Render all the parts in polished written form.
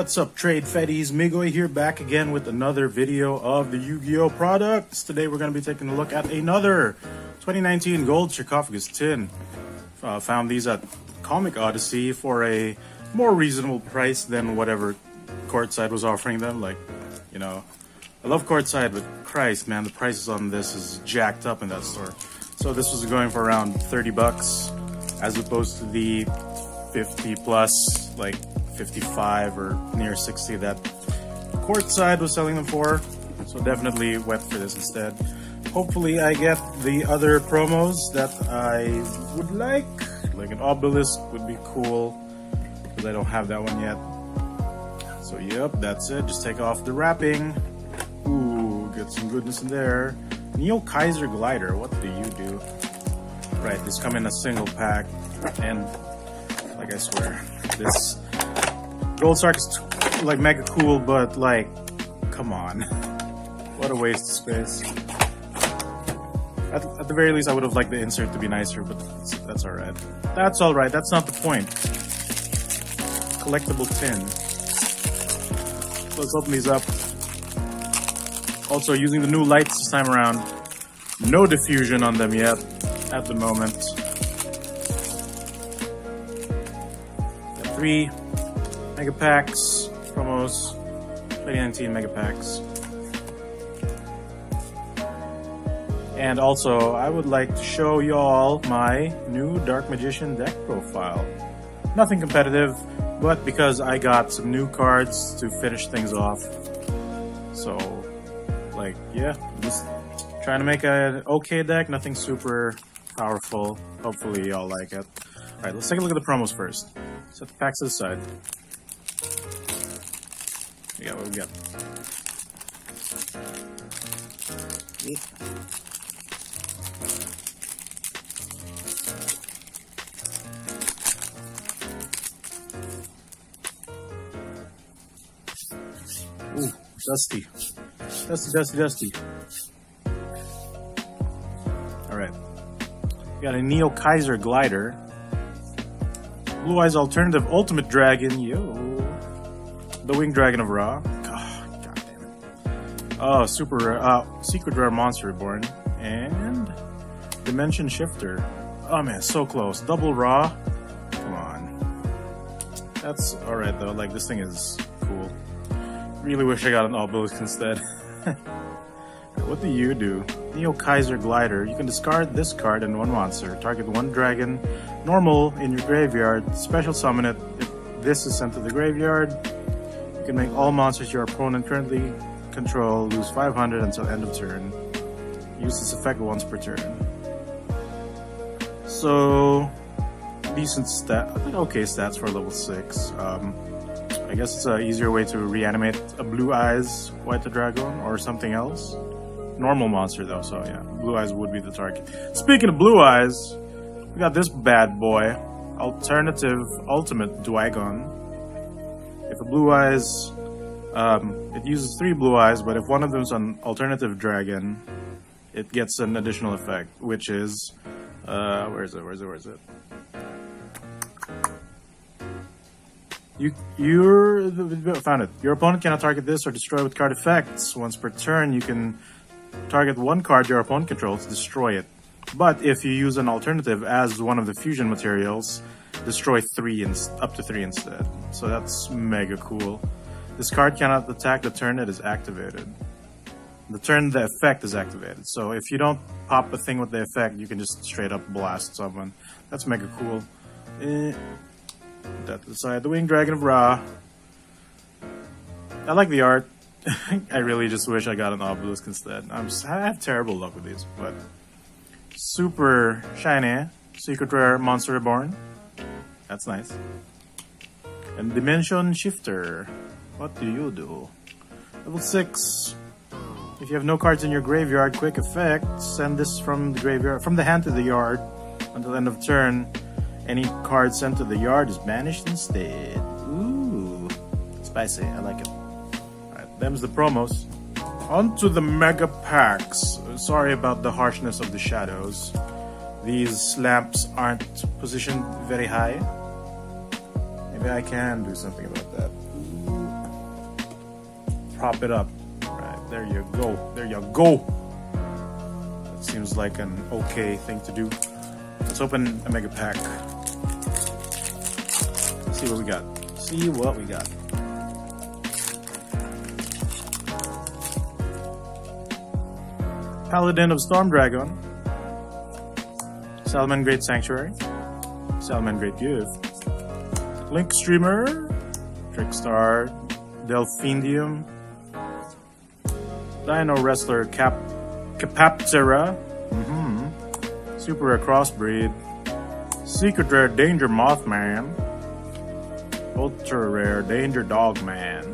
What's up, Trade Fetties? Migoy here, back again with another video of the Yu-Gi-Oh! Products. Today we're going to be taking a look at another 2019 Gold Sarcophagus tin. Found these at Comic Odyssey for a more reasonable price than whatever Quartzsite was offering them. Like, you know, I love Quartzsite, but Christ, man, the prices on this is jacked up in that store. So this was going for around 30 bucks as opposed to the 50 plus, like 55 or near 60 that Quartzsite was selling them for. So definitely went for this instead. Hopefully I get the other promos that I would like. Like an Obelisk would be cool because I don't have that one yet. So yep, that's it. Just take off the wrapping. Ooh, get some goodness in there. Neo Kaiser Glider, what do you do? Right, these come in a single pack, and like I swear, this Gold Sarc is like mega cool, but like, come on. What a waste of space. At the very least, I would have liked the insert to be nicer, but that's alright. That's alright, that's not the point. Collectible tin. Let's open these up. Also, using the new lights this time around. No diffusion on them yet, at the moment. Got 3 mega packs, promos, 2019 mega packs. And also, I would like to show y'all my new Dark Magician deck profile. Nothing competitive, but because I got some new cards to finish things off. So, like, yeah, just trying to make an okay deck, nothing super powerful. Hopefully y'all like it. Alright, let's take a look at the promos first. Set the packs to the side. We got what we got. Yeah. Ooh, dusty. Dusty, dusty, dusty. Alright. Got a Neo Kaiser Glider. Blue Eyes Alternative Ultimate Dragon. Yo. The Winged Dragon of Ra. Oh, God damn it. Oh, super rare. Secret Rare Monster Reborn. And Dimension Shifter. Oh man, so close. Double Ra. Come on. That's alright though. Like, this thing is cool. Really wish I got an Obelisk instead. What do you do? Neo Kaiser Glider. You can discard this card and one monster. Target one dragon, normal, in your graveyard. Special summon it. If this is sent to the graveyard, you can make all monsters your opponent currently control lose 500 until end of turn. Use this effect once per turn. So, decent stat. I think okay stats for level 6. I guess it's an easier way to reanimate a Blue Eyes White the Dragon or something else. Normal monster though, so yeah, Blue Eyes would be the target. Speaking of Blue Eyes, we got this bad boy, Alternative Ultimate Dragon. If a Blue Eyes, it uses 3 Blue Eyes, but if one of them's an Alternative Dragon, it gets an additional effect, which is, where is it? Found it. Your opponent cannot target this or destroy with card effects. Once per turn, you can target one card your opponent controls, destroy it. But if you use an alternative as one of the fusion materials, destroy up to three instead. So that's mega cool. This card cannot attack the turn it is activated. The turn the effect is activated. So if you don't pop a thing with the effect, you can just straight up blast someone. That's mega cool. That to the side. The Winged Dragon of Ra. I like the art. I really just wish I got an Obelisk instead. I have terrible luck with these, but super shiny. Secret Rare Monster Reborn. That's nice. And Dimension Shifter. What do you do? Level 6. If you have no cards in your graveyard, quick effect. Send this from the graveyard, from the hand to the yard, until end of turn. Any card sent to the yard is banished instead. Ooh, spicy. I like it. All right, them's the promos. On to the mega packs. Sorry about the harshness of the shadows. These lamps aren't positioned very high. Maybe I can do something about that. prop it up. Right, there you go. There you go. That seems like an okay thing to do. Let's open a mega pack. See what we got. See what we got. Paladin of Storm Dragon. Salmon Great Sanctuary. Salmon Great Gift. Link Streamer. Trickstar Delphindium. Dino Wrestler Capaptera. Super Rare Crossbreed. Secret Rare Danger Mothman. Ultra Rare Danger Dogman.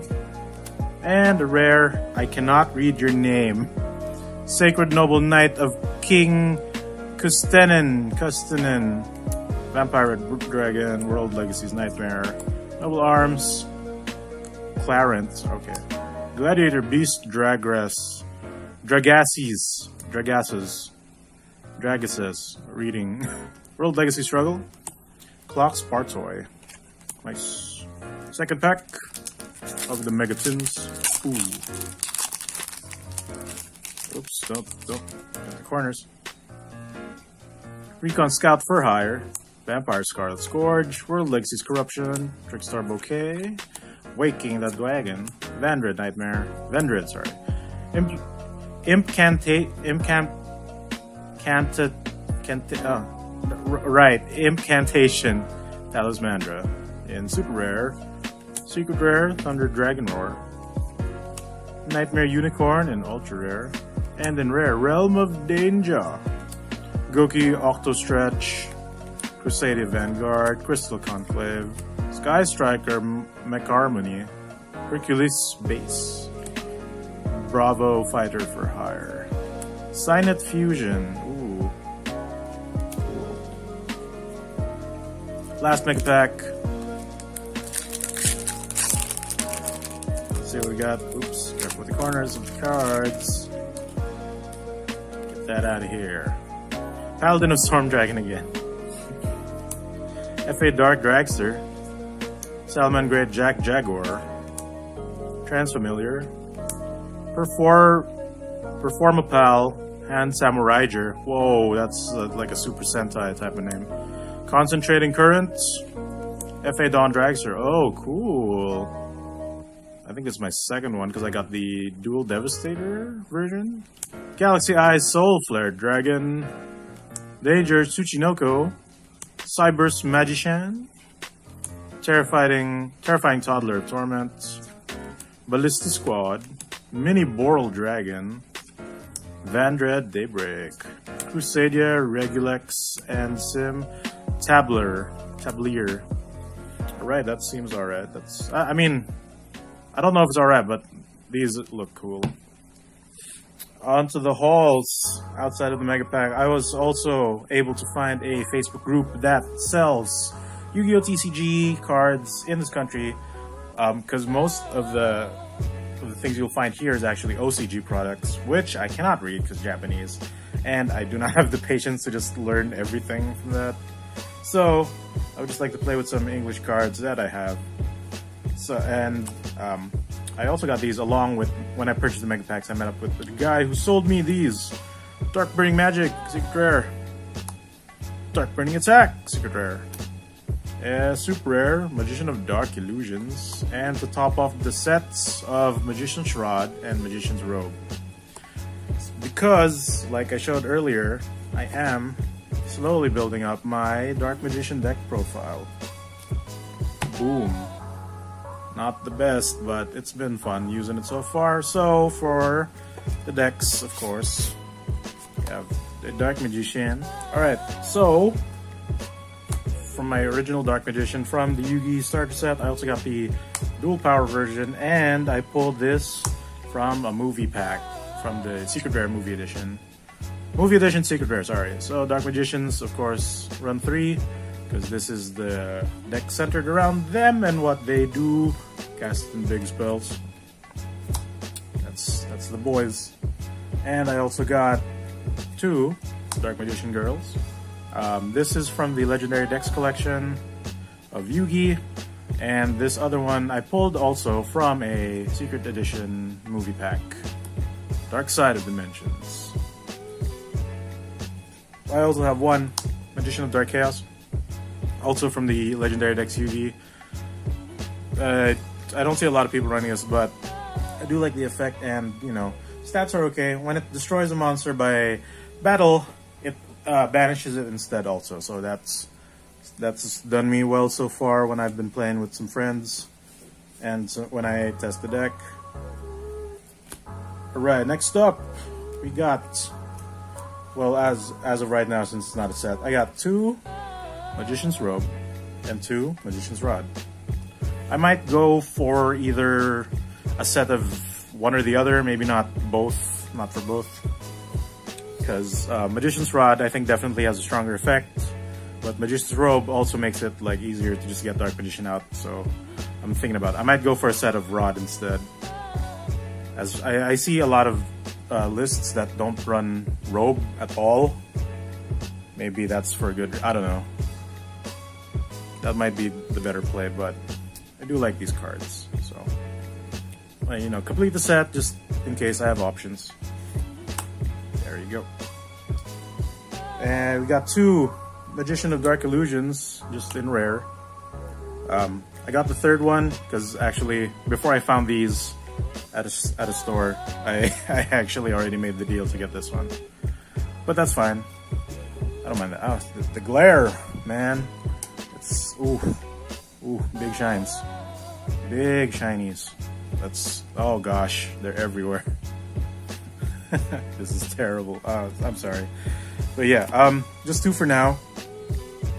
And a rare, I cannot read your name, Sacred Noble Knight of King Kustenin. Vampire Dragon, World Legacy's Nightmare. Noble Arms, Clarence, okay. Gladiator Beast Dragasses, reading. World Legacy Struggle, Clock Spartoy. Nice. Second pack of the Megatins. Ooh. Oops, don't. Corners. Recon Scout for Hire. Vampire Scarlet Scourge. World Legacy's Corruption. Trickstar Bouquet. Waking the Dragon. Vandred Nightmare. Vendred, sorry. Incantation. Talismandra. In Super Rare. Secret Rare. Thunder Dragon Roar. Nightmare Unicorn. In Ultra Rare. And in rare, Realm of Danger. Goki Octostretch, Crusader Vanguard, Crystal Conclave, Sky Striker McHarmony, Hercules Base, Bravo Fighter for Hire, Signet Fusion. Ooh. Cool. Last mega pack. Let's see what we got. Oops, careful with the corners of the cards. That out of here. Paladin of Storm Dragon again. F.A. Dark Dragster. Salmon Great Jaguar. Transfamiliar. Performapal. Hand Samuraiger. Whoa, that's like a Super Sentai type of name. Concentrating Current. F.A. Dawn Dragster. Oh, cool. I think it's my second one because I got the Dual Devastator version. Galaxy Eyes Soul Flare Dragon. Danger Tsuchinoko. Cyber's Magician. Terrifying Toddler Torment. Ballista Squad. Mini Boral Dragon. Vandred Daybreak. Crusadia Regulex and Sim Tablier. Alright, that seems alright. That's I mean, I don't know if it's alright, but these look cool. Onto the halls outside of the mega pack. I was also able to find a Facebook group that sells Yu-Gi-Oh! TCG cards in this country, because most of the things you'll find here is actually OCG products, which I cannot read because Japanese, and I do not have the patience to just learn everything from that. So I would just like to play with some English cards that I have. So and. I also got these along with, when I purchased the Mega Packs, I met up with the guy who sold me these. Dark Burning Magic, Secret Rare. Dark Burning Attack, Secret Rare. Super Rare, Magician of Dark Illusions. And to top off the sets of Magician's Rod and Magician's Robe. Because, like I showed earlier, I am slowly building up my Dark Magician deck profile. Boom. Not the best, but it's been fun using it so far. So for the decks, of course, we have the Dark Magician. Alright, so from my original Dark Magician from the Yu-Gi starter set, I also got the dual power version, and I pulled this from a movie pack, from the Secret Rare Movie Edition. Movie Edition Secret Rare, sorry. So Dark Magicians, of course, run 3. Because this is the deck centered around them and what they do, casting big spells. That's the boys. And I also got 2 Dark Magician Girls. This is from the Legendary Decks collection of Yu-Gi. And this other one I pulled also from a Secret Edition movie pack. Dark Side of Dimensions. I also have one, Magician of Dark Chaos, also from the Legendary Dex Yu-Gi. I don't see a lot of people running this, but I do like the effect, and, you know, stats are okay. When it destroys a monster by battle, it banishes it instead also, so that's done me well so far when I've been playing with some friends, and so when I test the deck. Alright, next up, we got, well, as of right now, since it's not a set, I got 2 Magician's Robe and 2 Magician's Rod. I might go for either a set of one or the other, maybe not both, not for both, because Magician's Rod, I think, definitely has a stronger effect, but Magician's Robe also makes it, like, easier to just get Dark Magician out, so I'm thinking about it. I might go for a set of Rod instead, as I see a lot of lists that don't run Robe at all. Maybe that's for a good, I don't know. That might be the better play, but I do like these cards, so. Well, you know, complete the set just in case I have options. There you go. And we got 2 Magician of Dark Illusions, just in rare. I got the third one, because actually, before I found these, at a store, I actually already made the deal to get this one, but that's fine. I don't mind that. Oh, the glare, man! It's ooh, big shines, big shinies. That's, oh gosh, they're everywhere. This is terrible. I'm sorry, but yeah, just 2 for now.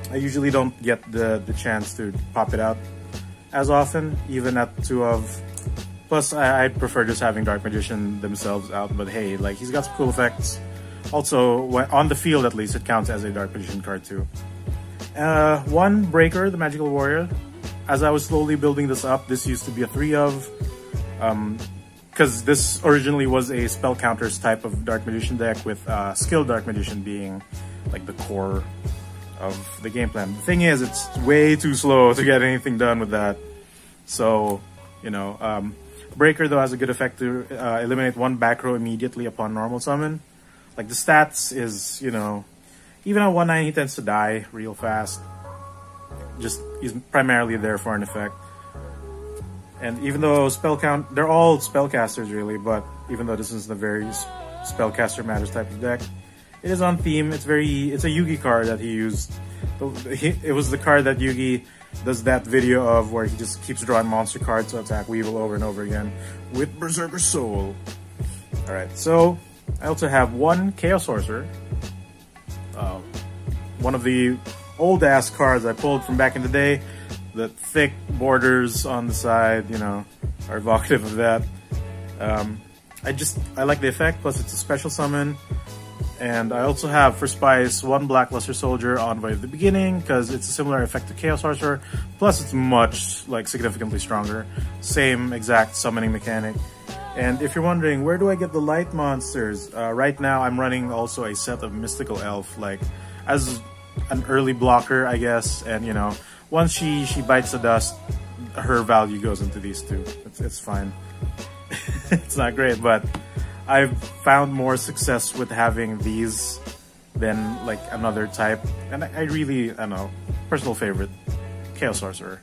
I usually don't get the chance to pop it out as often, even at 2 of. Plus, I prefer just having Dark Magician themselves out, but hey, like, he's got some cool effects. Also, on the field at least, it counts as a Dark Magician card too. 1 Breaker, the Magical Warrior. As I was slowly building this up, this used to be a 3 of, because this originally was a spell counters type of Dark Magician deck, with skilled Dark Magician being like the core of the game plan. The thing is, it's way too slow to get anything done with that, so, you know, Breaker, though, has a good effect to eliminate 1 back row immediately upon normal summon. Like, the stats is, you know, even at 1/9, he tends to die real fast. Just, he's primarily there for an effect. And even though spell count, they're all spellcasters, really, but even though this is the very spellcaster matters type of deck, it is on theme. It's a Yu-Gi card that he used. It was the card that Yu-Gi does that video of, where he just keeps drawing monster cards to attack Weevil over and over again with Berserker Soul. Alright, so I also have 1 Chaos Sorcerer. One of the old-ass cards I pulled from back in the day. The thick borders on the side, you know, are evocative of that. I like the effect, plus it's a special summon. And I also have, for Spice, 1 Blackluster Soldier, Envoy of the Beginning, because it's a similar effect to Chaos Sorcerer, plus it's much, like, significantly stronger. Same exact summoning mechanic. And if you're wondering, where do I get the light monsters? Right now, I'm running also a set of Mystical Elf, like, as an early blocker, I guess. And, you know, once she bites the dust, her value goes into these 2. It's fine. It's not great, but I've found more success with having these than, like, another type. And I really, I don't know, personal favorite, Chaos Sorcerer.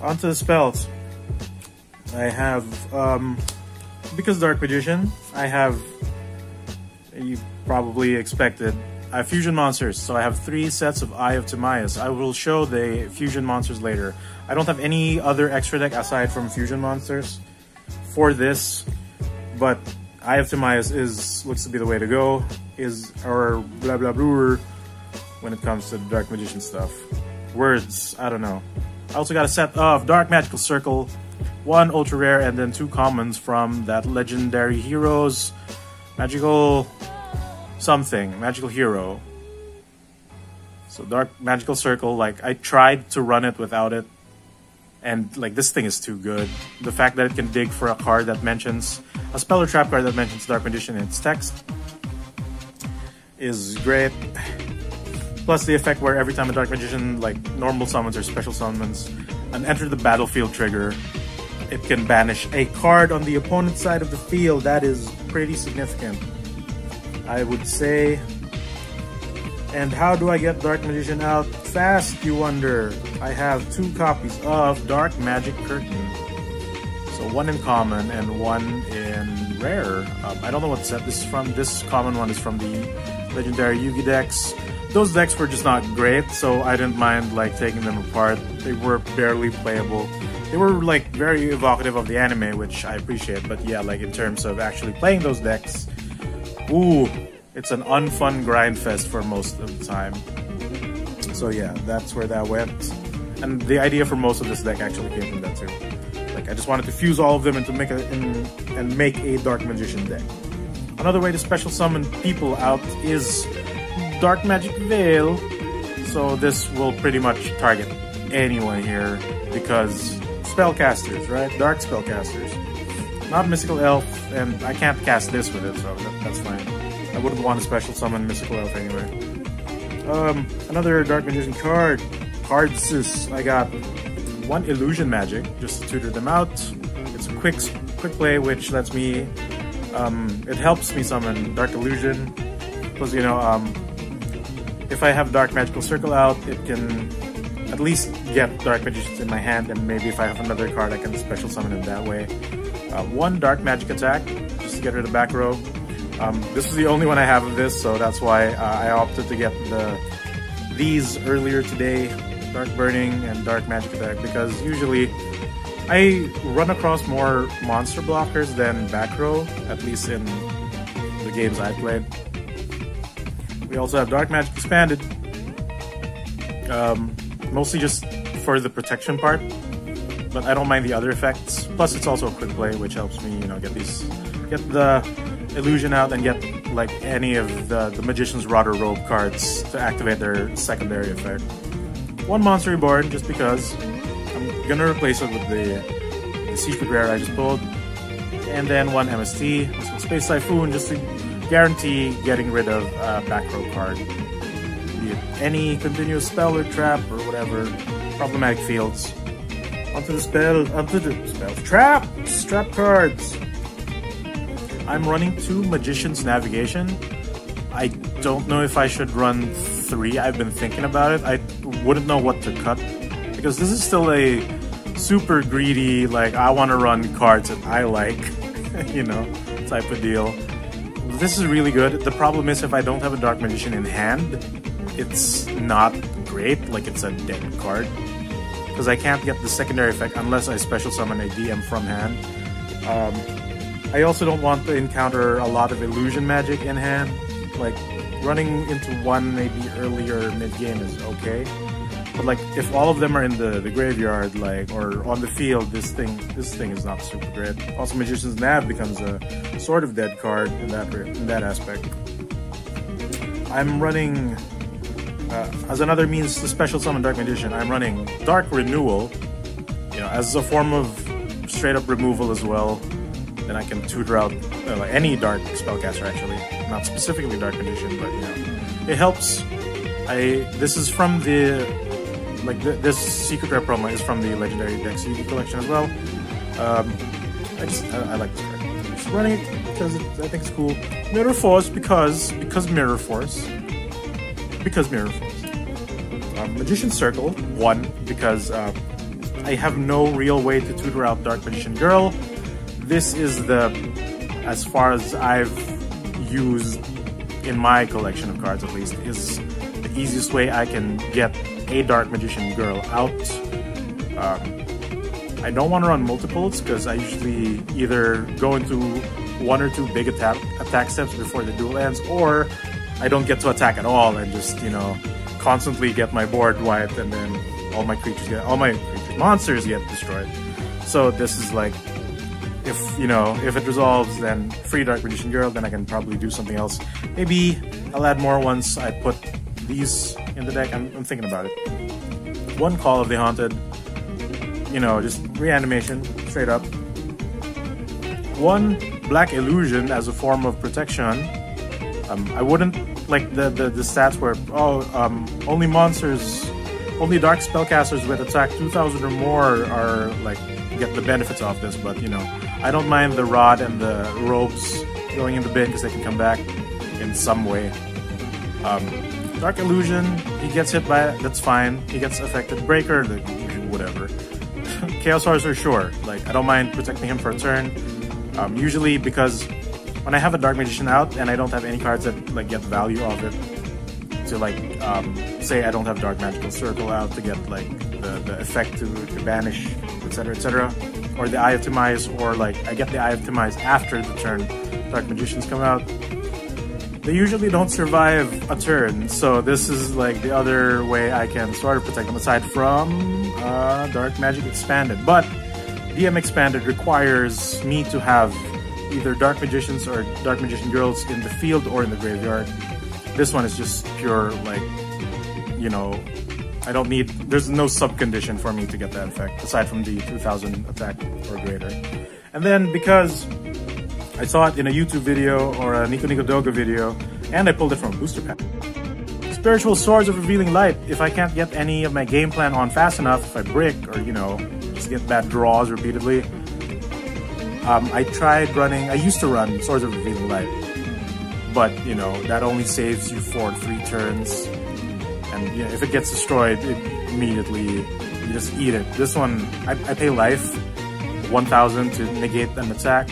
On to the spells. I have, because Dark Magician, I have, you probably expected, fusion monsters. So I have 3 sets of Eye of Timaeus. I will show the fusion monsters later. I don't have any other extra deck aside from fusion monsters for this, but Eye of Timaeus looks to be the way to go, is our blah blah blah when it comes to the Dark Magician stuff. Words, I don't know. I also got a set of Dark Magical Circle, 1 ultra rare, and then 2 commons from that Legendary Heroes Magical something, Magical Hero. So Dark Magical Circle, like, I tried to run it without it, and, like, this thing is too good. The fact that it can dig for a card that mentions a spell or trap card that mentions Dark Magician in its text is great. Plus the effect where every time a Dark Magician, like, normal summons or special summons, An enter the battlefield trigger. It can banish a card on the opponent's side of the field. That is pretty significant, I would say. And how do I get Dark Magician out fast, you wonder? I have two copies of Dark Magic Curtain. So one in common and one in rare. I don't know what set this is from. This common one is from the legendary Yu-Gi decks. Those decks were just not great, so I didn't mind like taking them apart. They were barely playable. They were like very evocative of the anime, which I appreciate, but yeah, like in terms of actually playing those decks, ooh, it's an unfun grind fest for most of the time. So yeah, that's where that went. And the idea for most of this deck actually came from that too. Like I just wanted to fuse all of them into make a Dark Magician deck. Another way to special summon people out is Dark Magic Veil. So this will pretty much target anyone here because spellcasters, right? Dark spellcasters. Not Mystical Elf, and I can't cast this with it, so that's fine. I wouldn't want to special summon Mystical Elf anyway. Another Dark Magician card. Quartzsite. I got one Illusion Magic, just to tutor them out. It's a quick play, which lets me... it helps me summon Dark Illusion. Plus, you know, if I have Dark Magical Circle out, it can... at least get Dark Magicians in my hand, and maybe if I have another card I can special summon it that way. One Dark Magic Attack, just to get rid of back row. This is the only one I have of this, so that's why I opted to get these earlier today, Dark Burning and Dark Magic Attack, because usually I run across more monster blockers than back row, at least in the games I played. We also have Dark Magic Expanded. Mostly just for the protection part, but I don't mind the other effects. Plus, it's also a quick play, which helps me, you know, get the illusion out and get like any of the Magician's Rod or Robe cards to activate their secondary effect. One Monster Reborn, just because I'm gonna replace it with the secret rare I just pulled, and then one MST, Space Typhoon, just to guarantee getting rid of a back row card. Any continuous spell or trap or whatever problematic fields. Onto the spell trap cards. I'm running two Magician's Navigation. I don't know if I should run three. I've been thinking about it. I wouldn't know what to cut because this is still a super greedy, like I want to run cards that I like, you know, type of deal. This is really good. The problem is if I don't have a Dark Magician in hand, it's not great, like it's a dead card, because I can't get the secondary effect unless I special summon a DM from hand. I also don't want to encounter a lot of illusion magic in hand. Like running into one maybe earlier mid-game is okay, but like if all of them are in the graveyard, like, or on the field, this thing is not super great. Also, Magician's Nav becomes a sort of dead card in that aspect. I'm running... as another means to special summon Dark Magician, I'm running Dark Renewal, you know, as a form of straight up removal as well. Then I can tutor out any Dark spellcaster, actually, not specifically Dark Magician, but you know, it helps. This is from the this secret rare promo is from the legendary Dex Yu-Gi collection as well. I like this card. I'm just running it because I think it's cool. Mirror Force because Mirror Force. Because Mirror Force. Magician's Circle, one, because I have no real way to tutor out Dark Magician Girl. This is the, as far as I've used in my collection of cards at least, is the easiest way I can get a Dark Magician Girl out. I don't want to run multiples because I usually either go into one or two big attack steps before the duel ends, or I don't get to attack at all and just, you know, constantly get my board wiped, and then all my monsters get destroyed. So this is like, if, you know, if it resolves, then free Dark Magician Girl, then I can probably do something else. Maybe I'll add more once I put these in the deck. I'm thinking about it. One Call of the Haunted, you know, just reanimation, straight up. One Black Illusion as a form of protection. I wouldn't like the stats where only monsters Only dark spellcasters with attack 2,000 or more are like get the benefits of this, but you know, I don't mind the rod and the robes going in the bin because they can come back in some way. Dark Illusion, he gets hit by it, that's fine. He gets affected breaker, the whatever. Chaos Sorcerer, sure. Like, I don't mind protecting him for a turn. Usually because when I have a Dark Magician out and I don't have any cards that like get value of it, to like say I don't have Dark Magical Circle out to get like the effect to banish, etc., etc., or the Eye of Timaeus, or like I get the Eye of Timaeus after the turn Dark Magicians come out. They usually don't survive a turn, so this is like the other way I can sort of protect them aside from Dark Magic Expanded. But DM Expanded requires me to have either Dark Magicians or Dark Magician Girls in the field or in the graveyard. This one is just pure, like, you know, I don't need, there's no sub-condition for me to get that effect, aside from the 2,000 attack or greater. And then because I saw it in a YouTube video or a Nico Nico Doga video, and I pulled it from a booster pack. Spiritual Swords of Revealing Light. If I can't get any of my game plan on fast enough, if I brick or, you know, just get bad draws repeatedly, I used to run Swords of Revealing Light, but, you know, that only saves you for 3 turns, and you know, if it gets destroyed, it immediately, you just eat it. This one, I pay life, 1,000 to negate an attack.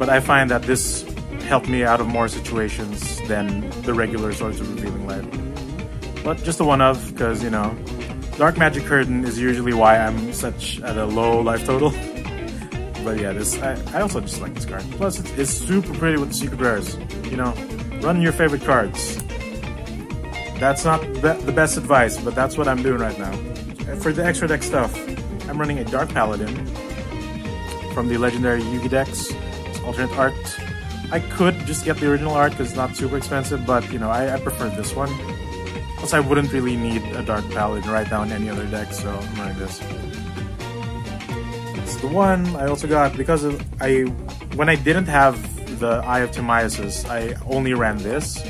But I find that this helped me out of more situations than the regular Swords of Revealing Light. But just the one of, because, you know, Dark Magic Curtain is usually why I'm such at a low life total. But yeah, this I also just like this card. Plus, it's super pretty with the secret rares. You know, run your favorite cards. That's not the best advice, but that's what I'm doing right now. For the extra deck stuff, I'm running a Dark Paladin from the legendary Yu-Gi decks. Alternate art. I could just get the original art because it's not super expensive, but you know, I prefer this one. Plus, I wouldn't really need a Dark Paladin right now in any other deck, so I'm running this. It's the one I also got because of, when I didn't have the Eye of Timaeus, I only ran this,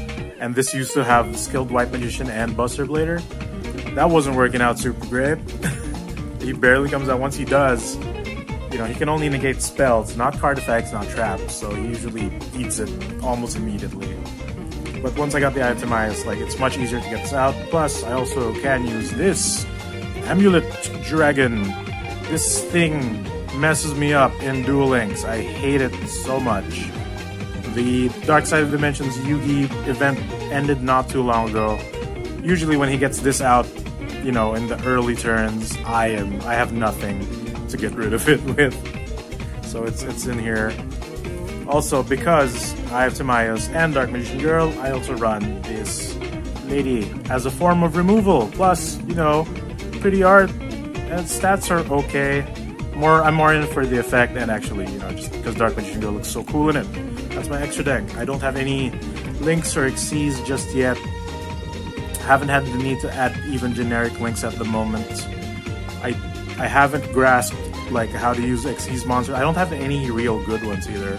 and this used to have Skilled White Magician and Buster Blader. That wasn't working out super great. He barely comes out. Once he does, you know, he can only negate spells, not card effects, not traps, so he usually eats it almost immediately. But once I got the Eye of Timaeus, like, it's much easier to get this out. Plus, I also can use this Amulet Dragon. This thing messes me up in Duel Links. I hate it so much. The Dark Side of Dimensions Yu-Gi event ended not too long ago. Usually when he gets this out, you know, in the early turns, I have nothing to get rid of it with, so it's in here. Also, because I have Timaeus and Dark Magician Girl, I also run this lady as a form of removal. Plus, you know, pretty art and stats are okay. I'm more in for the effect, and actually, you know, just because Dark Magician Girl looks so cool in it. That's my extra deck. I don't have any links or exes just yet. Haven't had the need to add even generic links at the moment. I haven't grasped like how to use XYZ monsters. I don't have any real good ones either.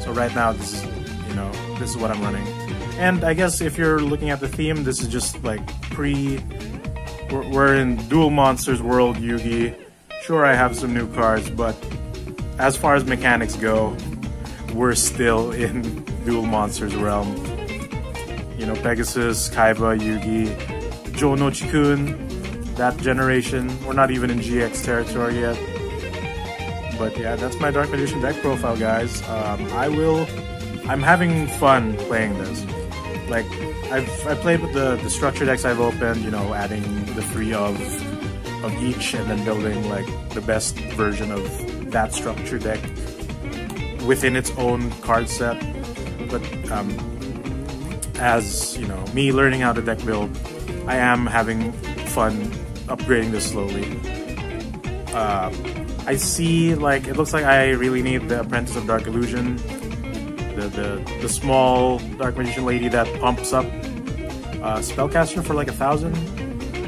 So right now, this is, you know, this is what I'm running. And I guess if you're looking at the theme, this is just like we're in Duel Monsters World Yu-Gi. Sure, I have some new cards, but as far as mechanics go, we're still in Duel Monsters realm. You know, Pegasus, Kaiba, Yu-Gi, Joh no Chikun, that generation. We're not even in GX territory yet. But yeah, that's my Dark Magician deck profile, guys. I'm having fun playing this. Like, I played with the structure decks I've opened, you know, adding the 3 of each and then building like the best version of that structure deck within its own card set. But as you know, me learning how to deck build, I am having fun upgrading this slowly. I see, like, it looks like I really need the Apprentice of Dark Illusion, the small Dark Magician lady that pumps up Spellcaster for like 1,000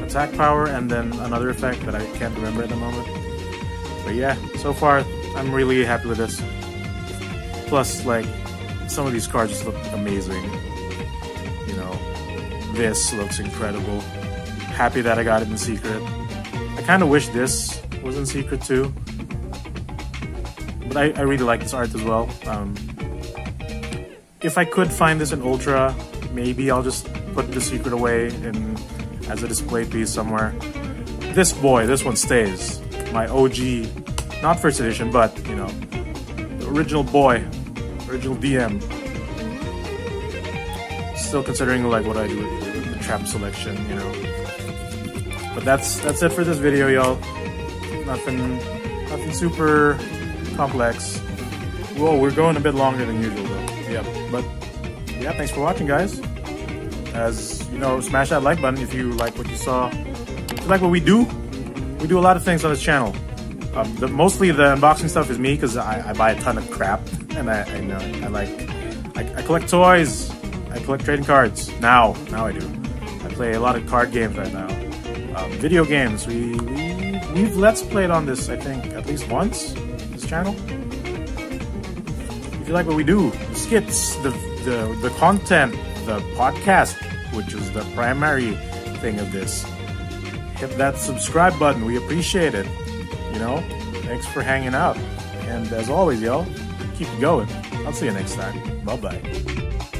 attack power, and then another effect that I can't remember at the moment. But yeah, so far I'm really happy with this. Plus, like, some of these cards just look amazing. You know, this looks incredible. happy that I got it in secret. I kind of wish this was in secret too, but I really like this art as well. If I could find this in Ultra, maybe I'll just put the secret away and as a display piece somewhere. This boy, this one stays. My OG, not first edition, but you know, the original boy, original DM. Still considering like what I do with the trap selection, you know. But that's it for this video, y'all. Nothing super complex. Whoa, we're going a bit longer than usual though. Yeah, but yeah, thanks for watching, guys. As you know, smash that like button if you like what you saw. If you like what we do, a lot of things on this channel. Mostly the unboxing stuff is me because I buy a ton of crap, and I know I collect toys, I collect trading cards. Now I do. I play a lot of card games right now. Video games. We've let's played on this, I think, at least once. This channel. If you like what we do, the skits, the content, the podcast, which is the primary thing of this, hit that subscribe button. We appreciate it, you know. Thanks for hanging out, and as always, y'all, keep it going. I'll see you next time. Bye bye.